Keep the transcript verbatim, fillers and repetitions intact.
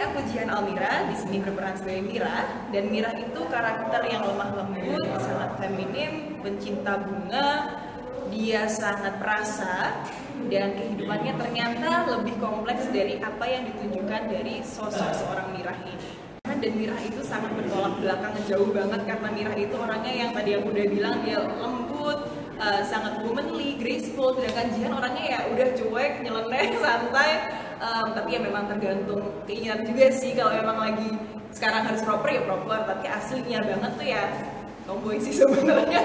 aku Jihan Almira, di sini berperan sebagai Mira. Dan Mira itu karakter yang lemah lembut, sangat feminim, pencinta bunga, dia sangat perasa, dan kehidupannya ternyata lebih kompleks dari apa yang ditunjukkan dari sosok seorang Mira ini. Dan Mira itu sangat bertolak belakang jauh banget, karena Mira itu orangnya yang tadi aku udah bilang, dia lembut, uh, sangat womanly, graceful, sedangkan Jihan orangnya ya udah cuek, nyeleneh, santai. Um, tapi ya memang tergantung keinginan juga sih. Kalau memang lagi sekarang harus proper ya proper, tapi aslinya banget tuh ya tomboy sih sebenarnya.